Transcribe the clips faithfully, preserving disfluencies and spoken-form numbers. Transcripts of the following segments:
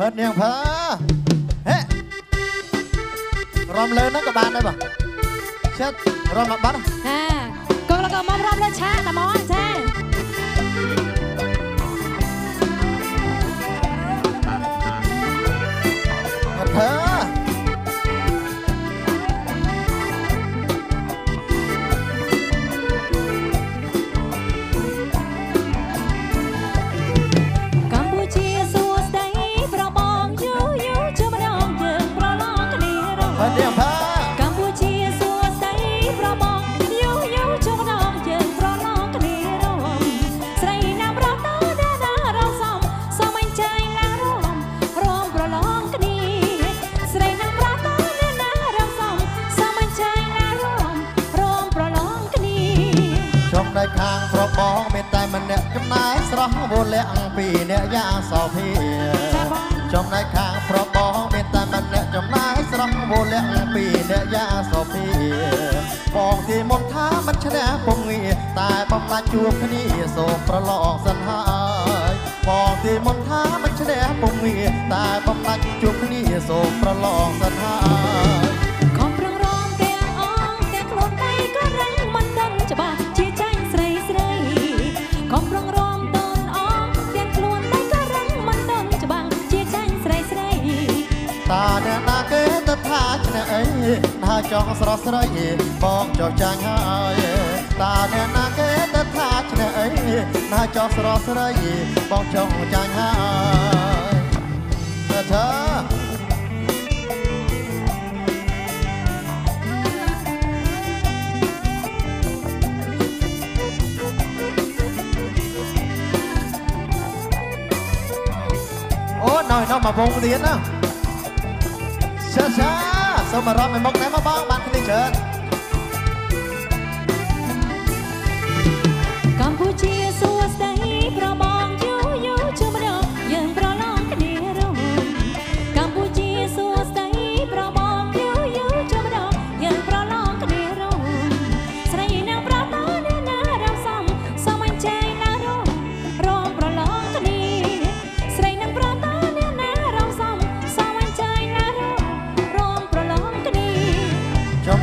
เพิ่นยังเพอเฮ้รอมเลยนั่งกับบานได้ปะเช็ดรอมกับบานอ่าก็แล้วก็มองรอมเลยช้าแต่มองใช่เพอจำในข้างพระบองเมตตามันเนี่ยจำนายสร้างโวเลี้ยงปีเนี่ยยาสอบพีบองที่มนท้ามันชนะพงงีตายปอมลาจูบนี่โศกประหลอกสันหายบองที่มนท้ามันชนะพงงีตายปอมลาจูบนี่โศกประหลอกสันหายของเรื่องร้องเตียงอ้องเตียงโลดไปก็แรงมันดันจะบาดชี้ใจใส่ใส่ของเรื่องร้องตาเดินตาเกตตาชนะเอ๋ยตาจ้องสระสระเอ๋ยมองจอกจางหายตาเดินตาเกตตาชนะเอ๋ยตาจ้องสระสระเอ๋ยมองจอกจางหายเธอหน่อยน้องมาวงเรียนนะช้าช้าสมารอไม่มองไหนมาบ้างบ้านที่เชิญกัมพูชีสวยใสเพราะมองยูยูชูมดอกยังเพราะลองกันดีรู้กัมพูชีสวยใสเพราะมองยูยูชูมดอกยังเพราะลองกันดีรู้ใส่แนวประตูเดินหน้าเราสองสองมันใจน่ารู้ร้องเพราะลองกันดีใส่แนวประตูใ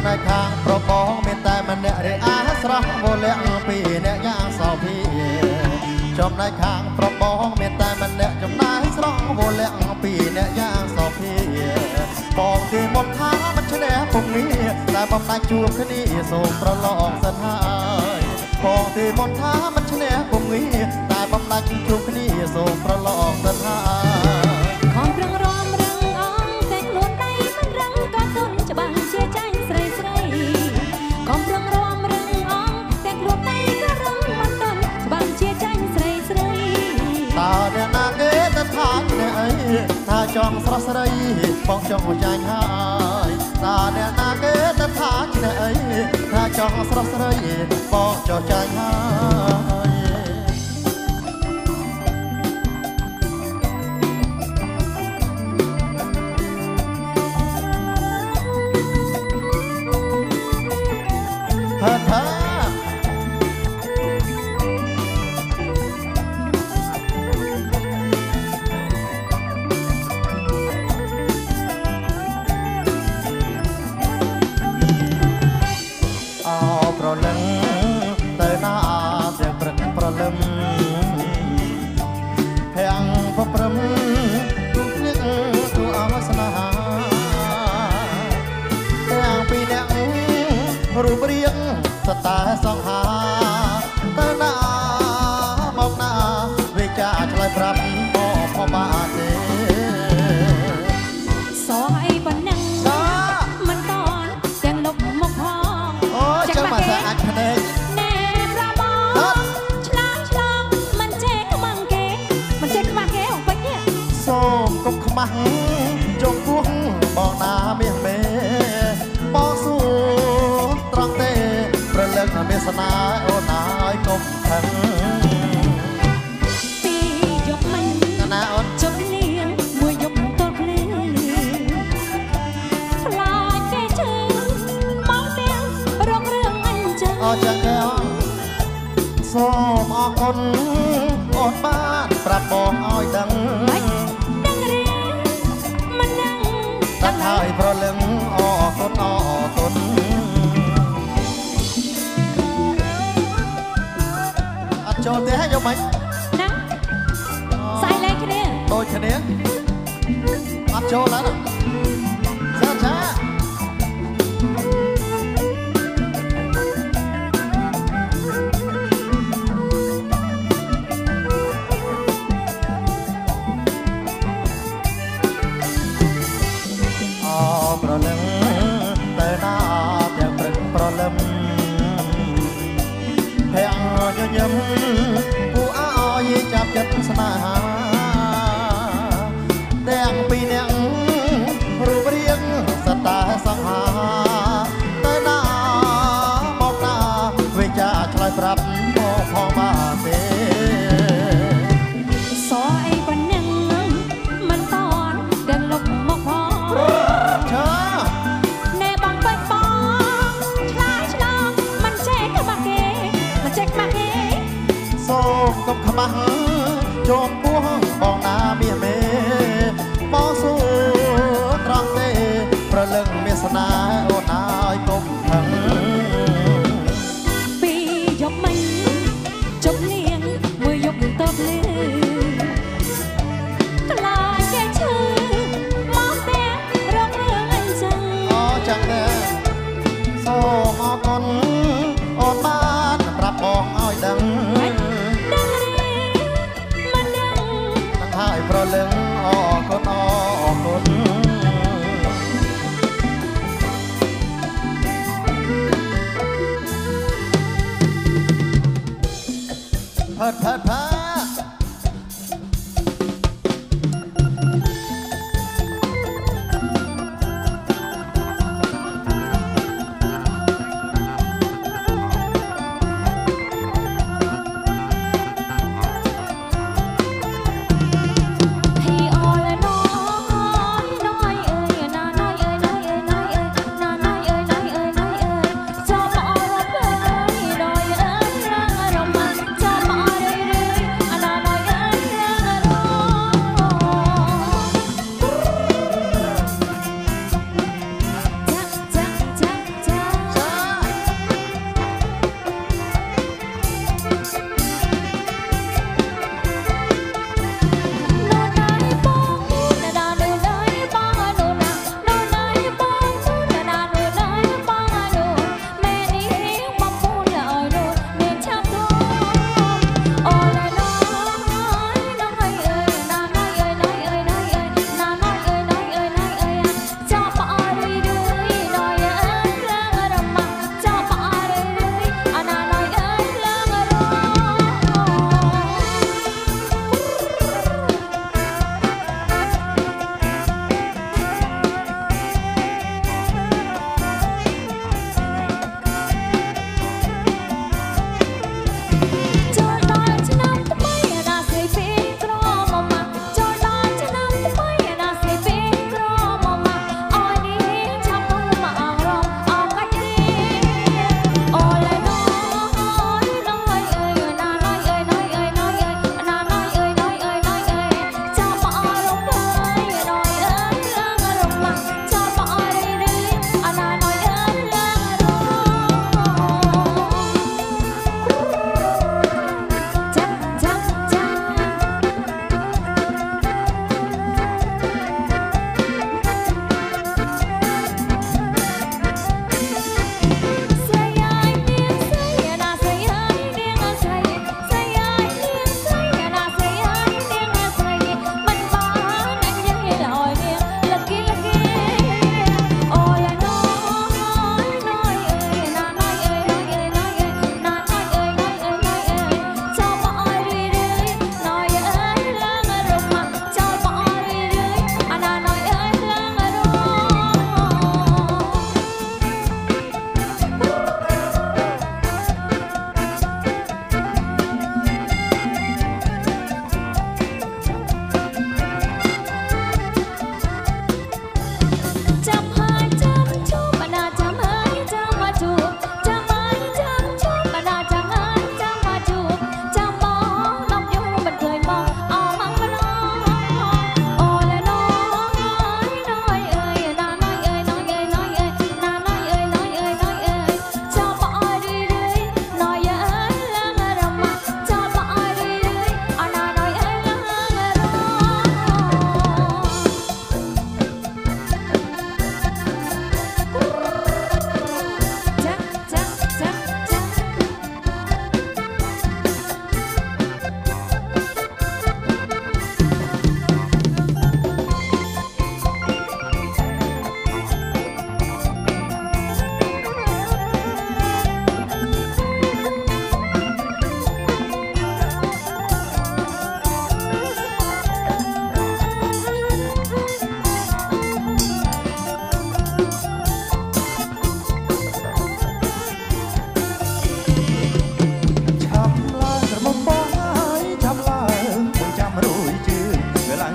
นข้างพระบองเมตตามันเนี่ยเรียอาสระโวเลี้ยงปีเนี่ยยาสอบพีจำในข้างพระบองเมตตามันเนี่ยจำนายสระโวเลี้ยงปีเนี่ยยาสอบพีบอกที่มนท้ามันชนะพงนี้แต่บำนาจูบขึ้นนี่ส่งประลองสันหายบอกที่มนท้ามันชนะพงนี้แต่บำนาจูบขึ้นนี่ส่งประลองสันหายของเรื่องร้องเรื่องอ้องแต่กลัวใจมันรังก็ตุนจะบังเชื่อใจเดินหน้าเกิดทางเนี่ยถ้าจ้องสระสระยีป้องจ้องใจหายตาเดินหน้าเกิดทางเนี่ยถ้าจ้องสระสระยีป้องจ้องใจหายคนอดบ้านปรับปองอ้อยดังดังเรียน មិនណាសាយលេងគ្នាដូចគ្នាអត់ចូលដល់ចាចាស្នេហាទាំងពីរអ្នករូបរាងសត្វតែសង្ហាទៅណាមកណាវិជាឆ្លើយប្រាប់មកផងបានទេសអីប៉ុណ្ណឹងមិនតន់ទាំងលុកមកផងចាណែបងបិទបងឆ្លាឆ្លងមិនចេះក្បាស់គេមិនចេះក្បាស់គេសូមកុំខ្មាស់ជុំពោះបងណាមានមេបងសួរត្រង់ទេប្រលឹងមានស្នាអូនហើយកុំខឹងពីយកមិនជុំនាងមួយយកតបលឺខ្លាចគេឈឺមកតែរករឿងអីចឹងអូចាំណាសូមអរគុណអូនបានប្រាប់បងឲ្យដឹងប្រលឹងអរគុណអរគុណផាត់ផាត់ផា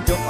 แ